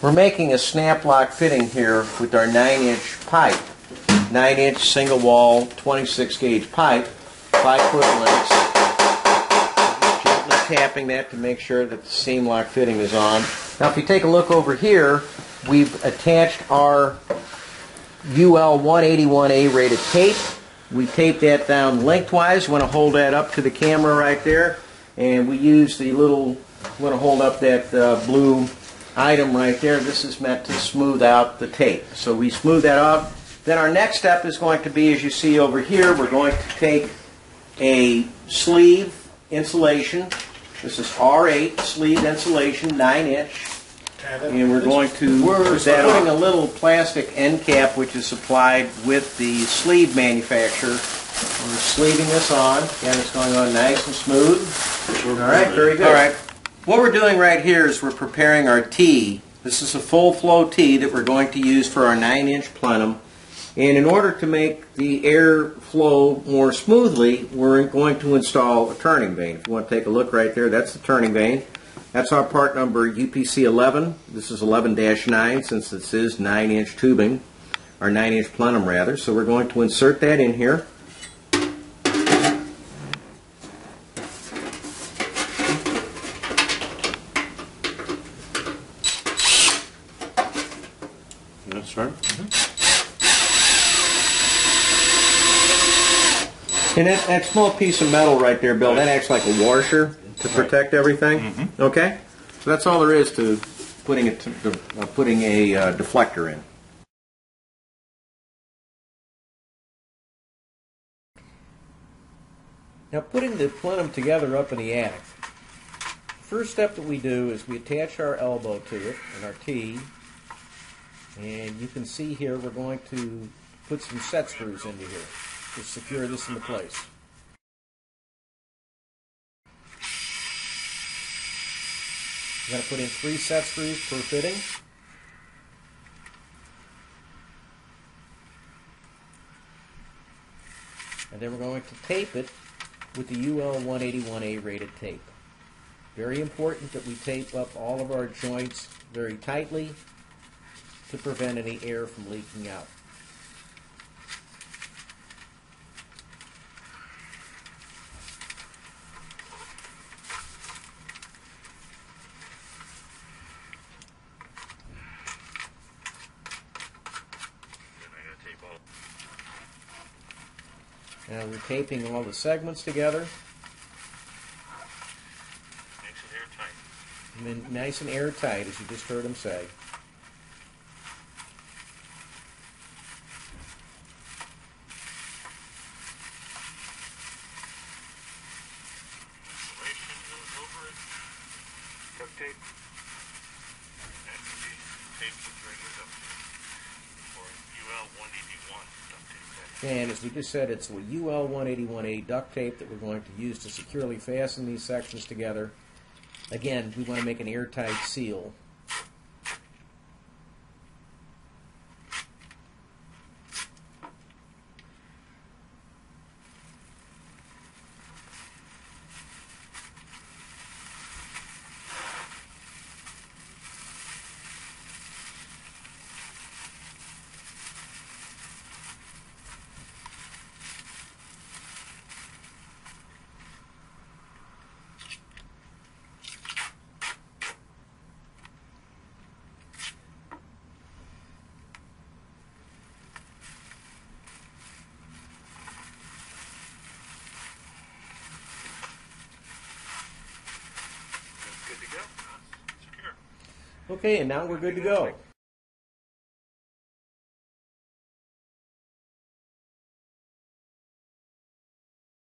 We're making a snap lock fitting here with our 9-inch pipe. 9-inch single wall 26-gauge pipe, 5-foot lengths. Gently tapping that to make sure that the seam lock fitting is on. Now if you take a look over here, we've attached our UL 181A rated tape. We tape that down lengthwise. Want to hold that up to the camera right there, and we use the little, want to hold up that blue item right there. This is meant to smooth out the tape. So we smooth that up. Then our next step is going to be, as you see over here, we're going to take a sleeve insulation. This is R8 sleeve insulation, 9-inch. And we're going to put that on a little plastic end cap which is supplied with the sleeve manufacturer. We're sleeving this on. Again, it's going on nice and smooth. Alright, very good. Alright. What we're doing right here is we're preparing our tee. This is a full flow tee that we're going to use for our 9-inch plenum. And in order to make the air flow more smoothly, we're going to install a turning vane. If you want to take a look right there, that's the turning vane. That's our part number UPC-11. This is 11-9 since this is 9-inch tubing, or 9-inch plenum rather. So we're going to insert that in here. That's right. And that small piece of metal right there, Bill, that acts like a washer to protect everything. Mm-hmm. Okay? So that's all there is to putting a deflector in. Now, putting the plenum together up in the attic, first step that we do is we attach our elbow to it and our tee. And you can see here we're going to put some set screws into here to secure this into place. We're going to put in 3 set screws per fitting. And then we're going to tape it with the UL 181A rated tape. Very important that we tape up all of our joints very tightly to prevent any air from leaking out. Now we're taping all the segments together. Nice and airtight. And then nice and airtight, as you just heard him say. Insulation goes over it. Duct tape. That can be taped with regular duct tape. Or UL 181 duct tape. And as we just said, it's a UL 181A duct tape that we're going to use to securely fasten these sections together. Again, we want to make an airtight seal. Okay, and now we're good to go.